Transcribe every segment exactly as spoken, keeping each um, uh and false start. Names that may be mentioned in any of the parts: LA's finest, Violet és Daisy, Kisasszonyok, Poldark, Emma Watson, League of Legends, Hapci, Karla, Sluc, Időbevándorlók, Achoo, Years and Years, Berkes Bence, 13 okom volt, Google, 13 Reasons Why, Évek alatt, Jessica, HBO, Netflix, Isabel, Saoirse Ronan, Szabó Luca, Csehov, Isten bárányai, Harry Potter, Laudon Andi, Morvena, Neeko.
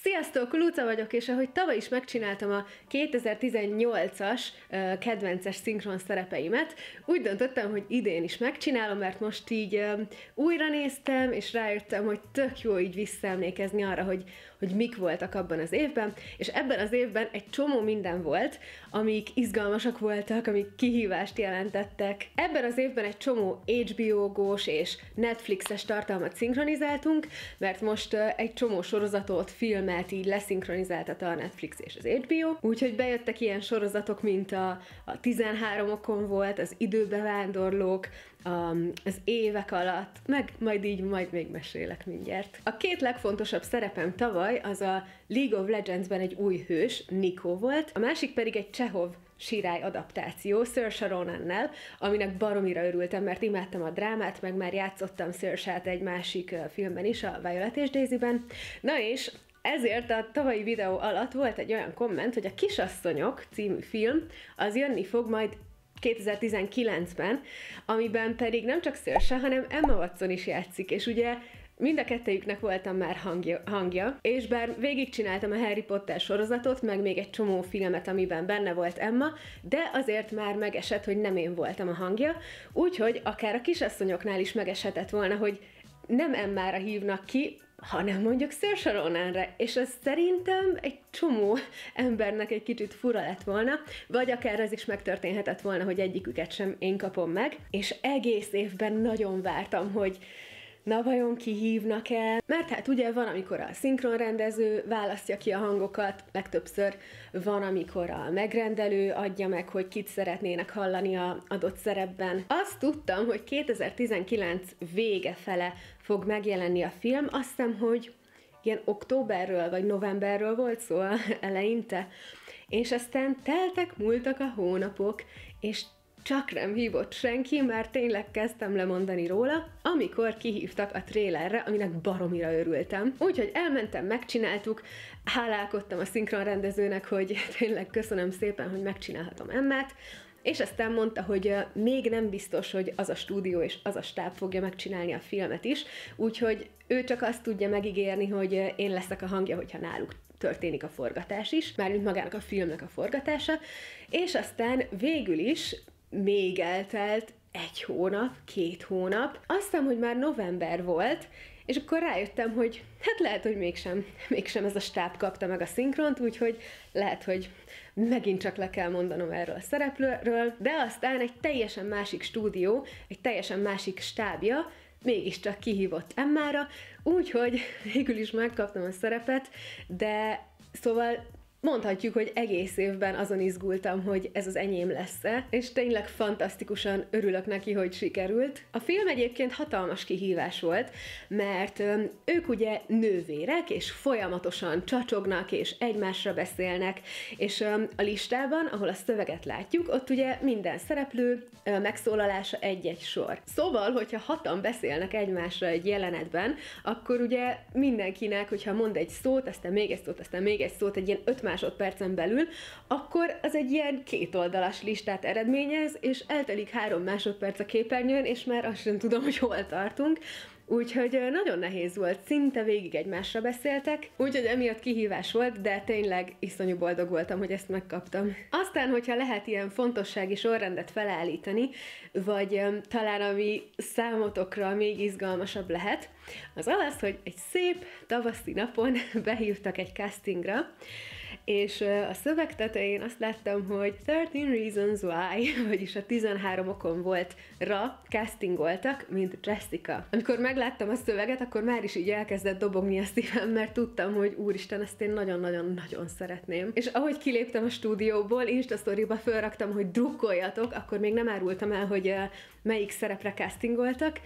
Sziasztok, Luca vagyok, és ahogy tavaly is megcsináltam a kétezer-tizennyolcas uh, kedvences szinkron szerepeimet, úgy döntöttem, hogy idén is megcsinálom, mert most így uh, újra néztem, és rájöttem, hogy tök jó így visszaemlékezni arra, hogy, hogy mik voltak abban az évben, és ebben az évben egy csomó minden volt, amik izgalmasak voltak, amik kihívást jelentettek. Ebben az évben egy csomó há bé ó-gós és Netflixes tartalmat szinkronizáltunk, mert most uh, egy csomó sorozatot, film mert így leszinkronizáltata a Netflix és az há bé ó, úgyhogy bejöttek ilyen sorozatok, mint a, a tizenháromokon volt, az Időbevándorlók, Um, az Évek alatt, meg majd így majd még mesélek mindjárt. A két legfontosabb szerepem tavaly az a League of Legendsben egy új hős, Neeko volt, a másik pedig egy Csehov sirály adaptáció, Saoirse Ronannel, aminek baromira örültem, mert imádtam a drámát, meg már játszottam Saoirse-t egy másik filmben is, a Violet és Daisy-ben. Na és ezért a tavalyi videó alatt volt egy olyan komment, hogy a Kisasszonyok című film az jönni fog majd kétezer-tizenkilencben, amiben pedig nem csak Saoirse, hanem Emma Watson is játszik, és ugye mind a kettejüknek voltam már hangja, hangja, és bár végigcsináltam a Harry Potter sorozatot, meg még egy csomó filmet, amiben benne volt Emma, de azért már megesett, hogy nem én voltam a hangja, úgyhogy akár a Kisasszonyoknál is megeshetett volna, hogy nem Emmára hívnak ki, hanem mondjuk Saoirse Ronanra, és ez szerintem egy csomó embernek egy kicsit fura lett volna, vagy akár ez is megtörténhetett volna, hogy egyiküket sem én kapom meg, és egész évben nagyon vártam, hogy na vajon kihívnak el? Mert hát ugye van, amikor a szinkronrendező választja ki a hangokat, legtöbbször van, amikor a megrendelő adja meg, hogy kit szeretnének hallani a adott szerepben. Azt tudtam, hogy kétezer-tizenkilenc vége fele fog megjelenni a film, azt hiszem, hogy ilyen októberről vagy novemberről volt szó eleinte, és aztán teltek, múltak a hónapok, és csak nem hívott senki, mert tényleg kezdtem lemondani róla, amikor kihívtak a trélerre, aminek baromira örültem. Úgyhogy elmentem, megcsináltuk, hálálkodtam a szinkronrendezőnek, hogy tényleg köszönöm szépen, hogy megcsinálhatom Emmát, és aztán mondta, hogy még nem biztos, hogy az a stúdió és az a stáb fogja megcsinálni a filmet is, úgyhogy ő csak azt tudja megígérni, hogy én leszek a hangja, hogyha náluk történik a forgatás is, mármint magának a filmnek a forgatása, és aztán végül is még eltelt egy hónap, két hónap. Azt hiszem, hogy már november volt, és akkor rájöttem, hogy hát lehet, hogy mégsem, mégsem ez a stáb kapta meg a szinkront, úgyhogy lehet, hogy megint csak le kell mondanom erről a szereplőről, de aztán egy teljesen másik stúdió, egy teljesen másik stábja mégiscsak kihívott Emmára, úgyhogy végül is megkaptam a szerepet, de szóval mondhatjuk, hogy egész évben azon izgultam, hogy ez az enyém lesz-e, és tényleg fantasztikusan örülök neki, hogy sikerült. A film egyébként hatalmas kihívás volt, mert ők ugye nővérek, és folyamatosan csacsognak, és egymásra beszélnek, és a listában, ahol a szöveget látjuk, ott ugye minden szereplő megszólalása egy-egy sor. Szóval, hogyha hatan beszélnek egymásra egy jelenetben, akkor ugye mindenkinek, hogyha mond egy szót, aztán még egy szót, aztán még egy szót, egy ilyen öt másodpercen belül, akkor az egy ilyen kétoldalas listát eredményez, és eltelik három másodperc a képernyőn, és már azt sem tudom, hogy hol tartunk. Úgyhogy nagyon nehéz volt, szinte végig egymásra beszéltek, úgyhogy emiatt kihívás volt, de tényleg iszonyú boldog voltam, hogy ezt megkaptam. Aztán, hogyha lehet ilyen fontossági sorrendet felállítani, vagy um, talán ami számotokra még izgalmasabb lehet, az az, hogy egy szép tavaszi napon behívtak egy castingra, és a szöveg tetején azt láttam, hogy thirteen Reasons Why, vagyis a tizenhárom okom volt ra castingoltak, mint Jessica. Amikor megláttam a szöveget, akkor már is így elkezdett dobogni a szívem, mert tudtam, hogy úristen, ezt én nagyon-nagyon-nagyon szeretném. És ahogy kiléptem a stúdióból, Instastoryba felraktam, hogy drukkoljatok, akkor még nem árultam el, hogy melyik szerepre castingoltak,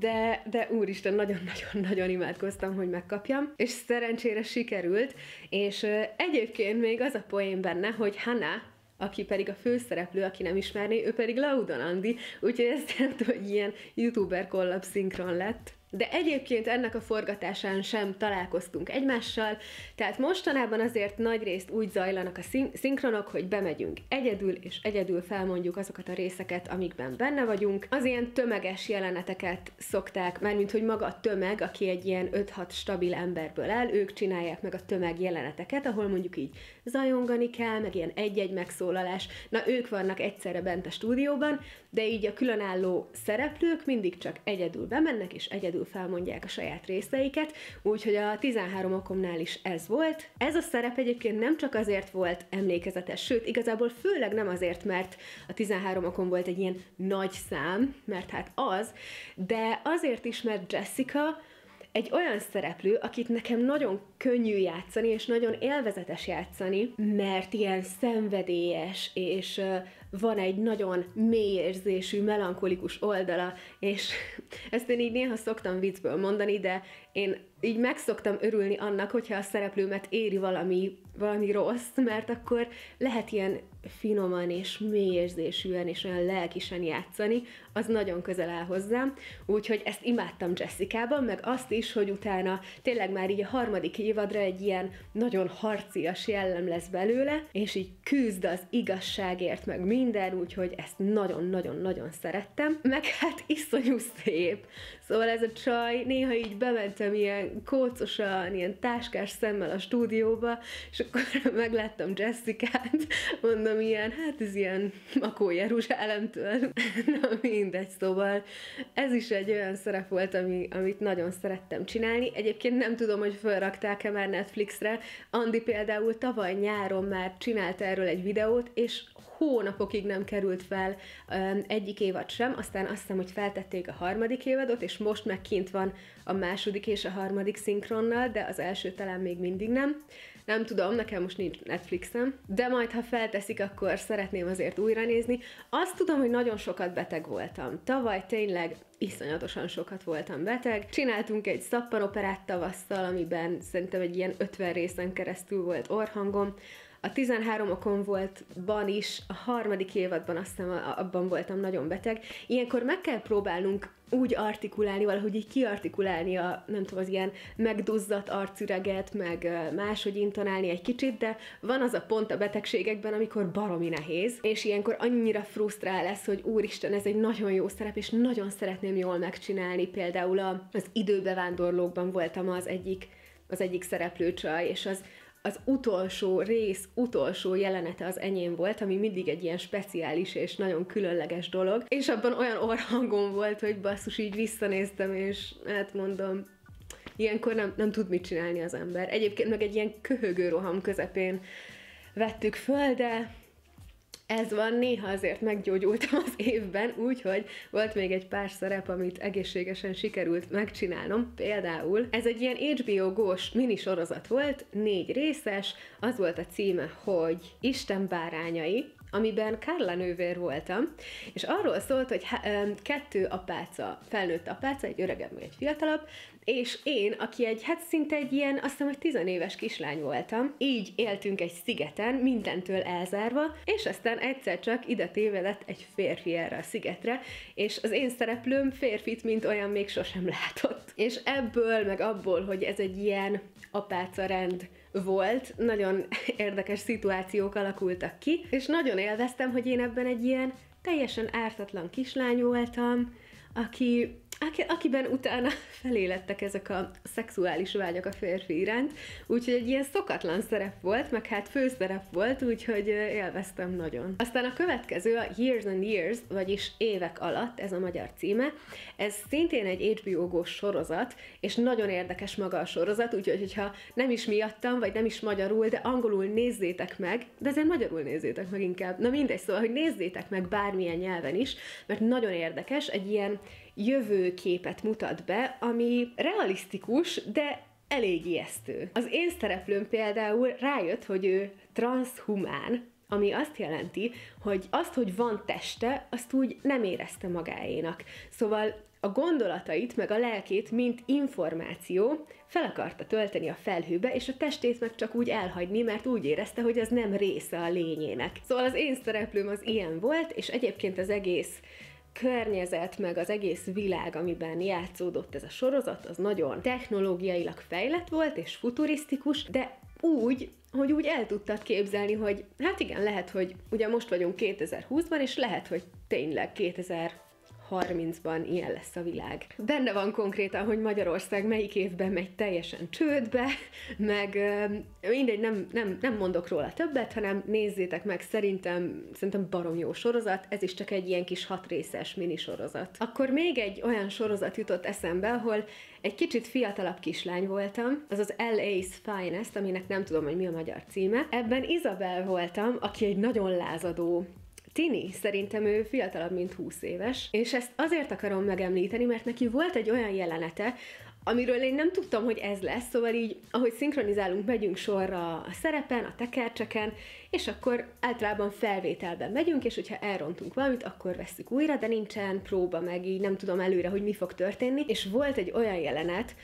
de, de úristen, nagyon-nagyon-nagyon imádkoztam, hogy megkapjam, és szerencsére sikerült, és egyébként Én még az a poén benne, hogy Hannah, aki pedig a főszereplő, aki nem ismerné, ő pedig Laudon Andi, úgyhogy ez jelent, hogy ilyen youtuber kollab szinkron lett. de egyébként ennek a forgatásán sem találkoztunk egymással, tehát mostanában azért nagyrészt úgy zajlanak a szink- szinkronok, hogy bemegyünk egyedül, és egyedül felmondjuk azokat a részeket, amikben benne vagyunk. Az ilyen tömeges jeleneteket szokták, mármint hogy maga a tömeg, aki egy ilyen öt-hat stabil emberből áll, ők csinálják meg a tömeg jeleneteket, ahol mondjuk így zajongani kell, meg ilyen egy-egy megszólalás. Na, ők vannak egyszerre bent a stúdióban, de így a különálló szereplők mindig csak egyedül bemennek, és egyedül felmondják a saját részeiket, úgyhogy a tizenhárom okomnál is ez volt. Ez a szerep egyébként nem csak azért volt emlékezetes, sőt, igazából főleg nem azért, mert a tizenhárom okom volt egy ilyen nagy szám, mert hát az, de azért is, mert Jessica egy olyan szereplő, akit nekem nagyon könnyű játszani, és nagyon élvezetes játszani, mert ilyen szenvedélyes, és uh, van egy nagyon mély érzésű, melankolikus oldala, és ezt én így néha szoktam viccből mondani, de én így meg szoktam örülni annak, hogyha a szereplőmet éri valami, valami rossz, mert akkor lehet ilyen finoman és mélyérzésűen és olyan lelkisen játszani, az nagyon közel áll hozzám, úgyhogy ezt imádtam Jessicában, meg azt is, hogy utána tényleg már így a harmadik évadra egy ilyen nagyon harcias jellem lesz belőle, és így küzd az igazságért, meg minden, úgyhogy ezt nagyon-nagyon-nagyon szerettem, meg hát iszonyú szép. Szóval ez a csaj, néha így bementem ilyen kócosan, ilyen táskás szemmel a stúdióba, és akkor megláttam Jessicát, mondom, ilyen, hát ez ilyen Makó Jeruzsálemtől, na mindegy, szóval ez is egy olyan szerep volt, ami, amit nagyon szerettem csinálni. Egyébként nem tudom, hogy felrakták-e már Netflixre, Andi például tavaly nyáron már csinálta erről egy videót, és hónapokig nem került fel um, egyik évad sem, aztán azt hiszem, hogy feltették a harmadik évadot, és most meg kint van a második és a harmadik szinkronnal, de az első talán még mindig nem. Nem tudom, nekem most nincs Netflixem, de majd, ha felteszik, akkor szeretném azért újra nézni. Azt tudom, hogy nagyon sokat beteg voltam. Tavaly tényleg iszonyatosan sokat voltam beteg. Csináltunk egy szappanoperát tavasszal, amiben szerintem egy ilyen ötven részen keresztül volt orrhangom. A tizenhárom okon voltban is, a harmadik évadban azt hiszem, abban voltam nagyon beteg. Ilyenkor meg kell próbálnunk úgy artikulálni, valahogy így kiartikulálni a, nem tudom, az ilyen megduzzadt arcüreget, meg máshogy intonálni egy kicsit, de van az a pont a betegségekben, amikor baromi nehéz, és ilyenkor annyira frusztrál lesz, hogy úristen, ez egy nagyon jó szerep, és nagyon szeretném jól megcsinálni. Például az Időbevándorlókban voltam az egyik, az egyik szereplőcsaj, és az az utolsó rész, utolsó jelenete az enyém volt, ami mindig egy ilyen speciális és nagyon különleges dolog, és abban olyan orrhangom volt, hogy basszus, így visszanéztem, és hát mondom, ilyenkor nem, nem tud mit csinálni az ember. Egyébként meg egy ilyen köhögő roham közepén vettük föl, de ez van, néha azért meggyógyultam az évben, úgyhogy volt még egy pár szerep, amit egészségesen sikerült megcsinálnom. Például ez egy ilyen há bé o Go-s minisorozat volt, négy részes, az volt a címe, hogy Isten bárányai, amiben Karla nővér voltam, és arról szólt, hogy kettő apáca, felnőtt apáca, egy öregebb, meg egy fiatalabb, és én, aki egy, hát szinte egy ilyen, azt hiszem, hogy tizenéves kislány voltam, így éltünk egy szigeten, mindentől elzárva, és aztán egyszer csak ide tévedett egy férfi erre a szigetre, és az én szereplőm férfit, mint olyan, még sosem látott. És ebből, meg abból, hogy ez egy ilyen apáca rend volt, nagyon érdekes szituációk alakultak ki, és nagyon élveztem, hogy én ebben egy ilyen teljesen ártatlan kislány voltam, aki, aki, akiben utána felélettek ezek a szexuális vágyak a férfi iránt, úgyhogy egy ilyen szokatlan szerep volt, meg hát főszerep volt, úgyhogy élveztem nagyon. Aztán a következő a Years and Years, vagyis Évek alatt, ez a magyar címe, ez szintén egy há bé o-gós sorozat, és nagyon érdekes maga a sorozat, úgyhogy hogyha nem is miattam, vagy nem is magyarul, de angolul nézzétek meg, de azért magyarul nézzétek meg inkább, na mindegy, szóval, hogy nézzétek meg bármilyen nyelven is, mert nagyon érdekes, egy ilyen jövőképet mutat be, ami realisztikus, de elég ijesztő. Az én szereplőm például rájött, hogy ő transzhumán, ami azt jelenti, hogy azt, hogy van teste, azt úgy nem érezte magáénak. Szóval a gondolatait, meg a lelkét, mint információ fel akarta tölteni a felhőbe, és a testét meg csak úgy elhagyni, mert úgy érezte, hogy ez nem része a lényének. Szóval az én szereplőm az ilyen volt, és egyébként az egész környezet, meg az egész világ, amiben játszódott ez a sorozat, az nagyon technológiailag fejlett volt és futurisztikus, de úgy, hogy úgy el tudtad képzelni, hogy hát igen, lehet, hogy ugye most vagyunk kétezer-húszban, és lehet, hogy tényleg kétezer-harmincban ilyen lesz a világ. Benne van konkrétan, hogy Magyarország melyik évben megy teljesen csődbe, meg mindegy, nem, nem, nem mondok róla többet, hanem nézzétek meg, szerintem, szerintem barom jó sorozat, ez is csak egy ilyen kis hatrészes minisorozat. Akkor még egy olyan sorozat jutott eszembe, ahol egy kicsit fiatalabb kislány voltam, az az el éj-s Finest, aminek nem tudom, hogy mi a magyar címe. Ebben Isabel voltam, aki egy nagyon lázadó tini, szerintem ő fiatalabb, mint húsz éves, és ezt azért akarom megemlíteni, mert neki volt egy olyan jelenete, amiről én nem tudtam, hogy ez lesz, szóval így, ahogy szinkronizálunk, megyünk sorra a szerepen, a tekercseken, és akkor általában felvételben megyünk, és hogyha elrontunk valamit, akkor vesszük újra, de nincsen próba, meg így nem tudom előre, hogy mi fog történni, és volt egy olyan jelenet,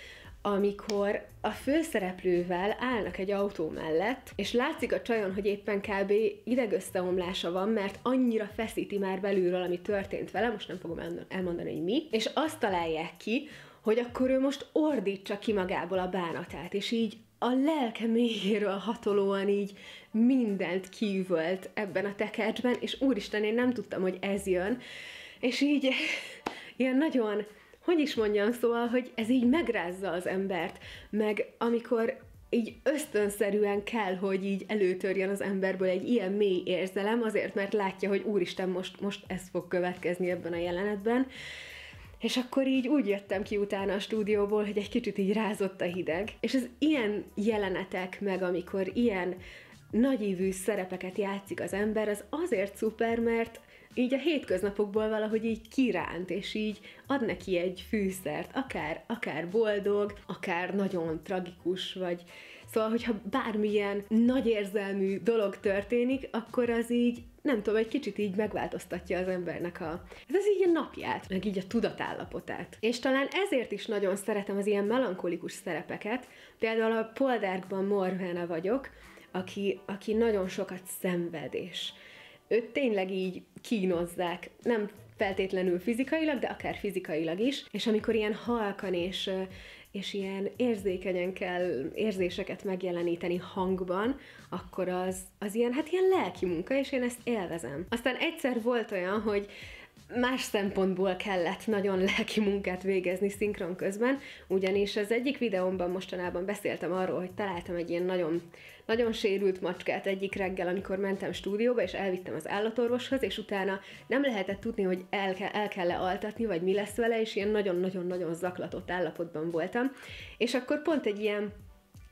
amikor a főszereplővel állnak egy autó mellett, és látszik a csajon, hogy éppen kb. Idegösszeomlása van, mert annyira feszíti már belülről, ami történt vele, most nem fogom elmondani, hogy mi, és azt találják ki, hogy akkor ő most ordítsa ki magából a bánatát, és így a lelke mélyéről hatolóan így mindent kiüvölt ebben a tekercsben, és úristen, én nem tudtam, hogy ez jön, és így ilyen nagyon... Hogy is mondjam, szóval, hogy ez így megrázza az embert, meg amikor így ösztönszerűen kell, hogy így előtörjön az emberből egy ilyen mély érzelem, azért, mert látja, hogy úristen, most, most ez fog következni ebben a jelenetben. És akkor így úgy jöttem ki utána a stúdióból, hogy egy kicsit így rázott a hideg. És az ilyen jelenetek, meg amikor ilyen nagyívű szerepeket játszik az ember, az azért szuper, mert így a hétköznapokból valahogy így kiránt, és így ad neki egy fűszert, akár, akár boldog, akár nagyon tragikus, vagy... Szóval, hogyha bármilyen nagy érzelmű dolog történik, akkor az így, nem tudom, egy kicsit így megváltoztatja az embernek a... Ez az így a napját, meg így a tudatállapotát. És talán ezért is nagyon szeretem az ilyen melankolikus szerepeket. Például a Poldarkban Morvena vagyok, aki, aki nagyon sokat szenved, és őt tényleg így kínozzák, nem feltétlenül fizikailag, de akár fizikailag is, és amikor ilyen halkan és, és ilyen érzékenyen kell érzéseket megjeleníteni hangban, akkor az, az ilyen, hát ilyen lelki munka, és én ezt élvezem. Aztán egyszer volt olyan, hogy más szempontból kellett nagyon lelki munkát végezni szinkron közben, ugyanis az egyik videómban mostanában beszéltem arról, hogy találtam egy ilyen nagyon, nagyon sérült macskát egyik reggel, amikor mentem stúdióba, és elvittem az állatorvoshoz, és utána nem lehetett tudni, hogy el, ke el kell-e altatni, vagy mi lesz vele, és ilyen nagyon-nagyon-nagyon zaklatott állapotban voltam. És akkor pont egy ilyen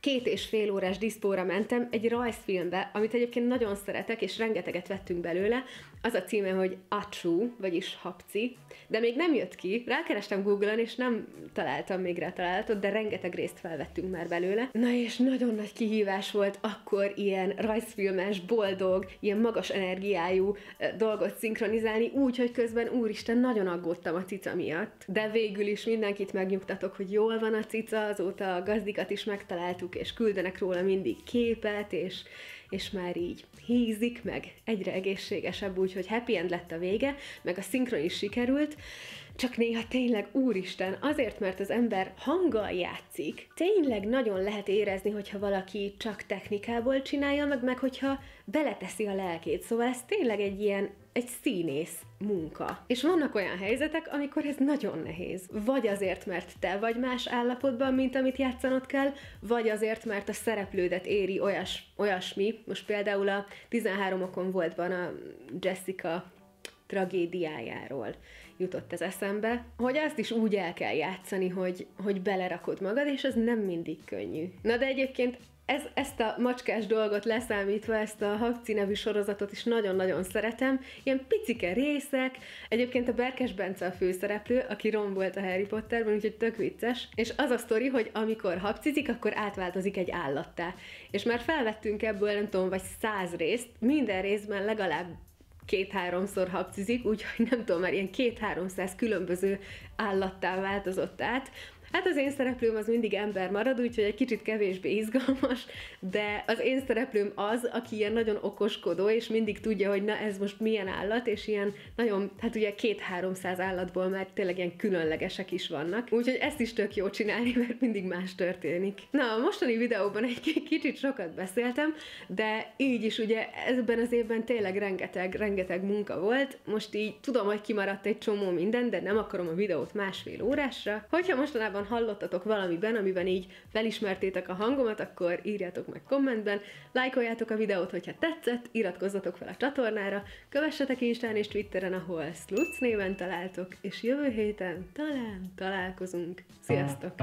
két és fél órás diszpóra mentem egy rajzfilmbe, amit egyébként nagyon szeretek, és rengeteget vettünk belőle. Az a címe, hogy Achoo, vagyis Hapci, de még nem jött ki. Rákerestem Google-on, és nem találtam még rá találatot, de rengeteg részt felvettünk már belőle. Na és nagyon nagy kihívás volt akkor ilyen rajzfilmes, boldog, ilyen magas energiájú dolgot szinkronizálni, úgy, hogy közben úristen, nagyon aggódtam a cica miatt. De végül is mindenkit megnyugtatok, hogy jól van a cica, azóta a gazdikat is megtaláltuk, és küldenek róla mindig képet, és, és már így hízik, meg egyre egészségesebb, úgyhogy happy end lett a vége, meg a szinkron is sikerült, csak néha tényleg, úristen, azért, mert az ember hanggal játszik, tényleg nagyon lehet érezni, hogyha valaki csak technikából csinálja, meg, meg hogyha beleteszi a lelkét, szóval ez tényleg egy ilyen egy színész munka. És vannak olyan helyzetek, amikor ez nagyon nehéz. Vagy azért, mert te vagy más állapotban, mint amit játszanod kell, vagy azért, mert a szereplődet éri olyas, olyasmi. Most például a tizenháromokon voltban a Jessica tragédiájáról jutott ez eszembe, hogy azt is úgy el kell játszani, hogy, hogy belerakod magad, és az nem mindig könnyű. Na de egyébként Ez, ezt a macskás dolgot leszámítva, ezt a Hapci nevű sorozatot is nagyon-nagyon szeretem. Ilyen picike részek. Egyébként a Berkes Bence a főszereplő, aki rom volt a Harry Potterben, úgyhogy tök vicces. És az a sztori, hogy amikor hapcizik, akkor átváltozik egy állattá. És már felvettünk ebből, nem tudom, vagy száz részt. Minden részben legalább két-háromszor hapcizik, úgyhogy nem tudom, már ilyen két-háromszáz különböző állattá változott át. Hát az én szereplőm az mindig ember marad, úgyhogy egy kicsit kevésbé izgalmas, de az én szereplőm az, aki ilyen nagyon okoskodó, és mindig tudja, hogy na ez most milyen állat, és ilyen nagyon, hát ugye két-háromszáz állatból már tényleg ilyen különlegesek is vannak. Úgyhogy ezt is tök jó csinálni, mert mindig más történik. Na, a mostani videóban egy kicsit sokat beszéltem, de így is ugye ebben az évben tényleg rengeteg, rengeteg munka volt. Most így tudom, hogy kimaradt egy csomó minden, de nem akarom a videót másfél órásra. Hogyha mostanában hallottatok valamiben, amiben így felismertétek a hangomat, akkor írjátok meg kommentben, lájkoljátok a videót, hogyha tetszett, iratkozzatok fel a csatornára, kövessetek Instán és Twitteren, ahol Sluc néven találtok, és jövő héten talán találkozunk. Sziasztok!